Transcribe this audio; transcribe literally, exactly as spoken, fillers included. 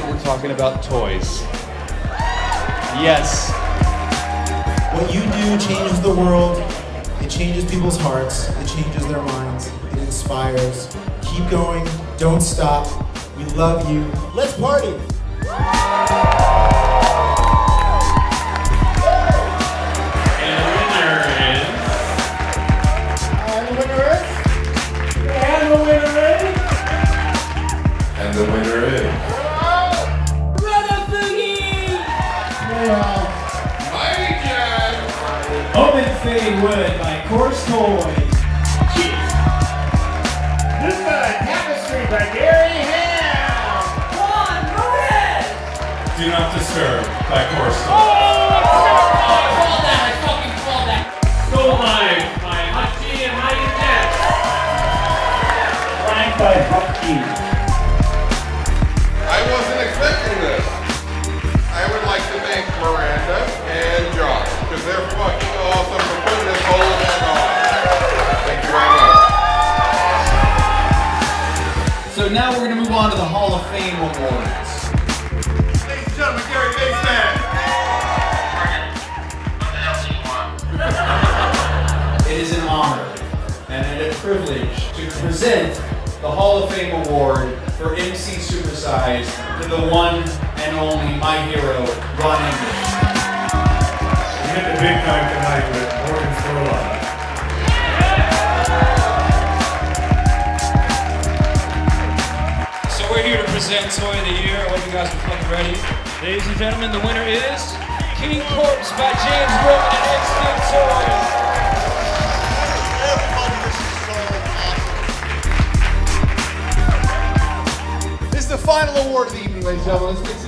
tonight we're talking about toys. Yes. What you do changes the world. It changes people's hearts. It changes their minds. It inspires. Keep going. Don't stop. We love you. Let's party. The winner is... Oh, Rena Boogie! Wow. Open Fade Wood by Course Toys. Jeez. This is a tapestry by Gary Hill. Juan Perez! Do Not Disturb by Course Toys. Oh! I fall down, I fucking fall down. Go Live by Hutchie and Heidi. Frank by Hutchie. So now we're going to move on to the Hall of Fame awards. Ladies and gentlemen, Gary Batesman. What the hell do you want? It is an honor and a privilege to present the Hall of Fame award for M C Supersize to the one and only my hero, Ron English. We hit the big time tonight with Morgan Sterling. We're here to present Toy of the Year. I hope you guys are fucking ready. Ladies and gentlemen, the winner is King Corpse by James Brown and N X T Toys. Everybody, this is so awesome. This is the final award of the evening, ladies and gentlemen.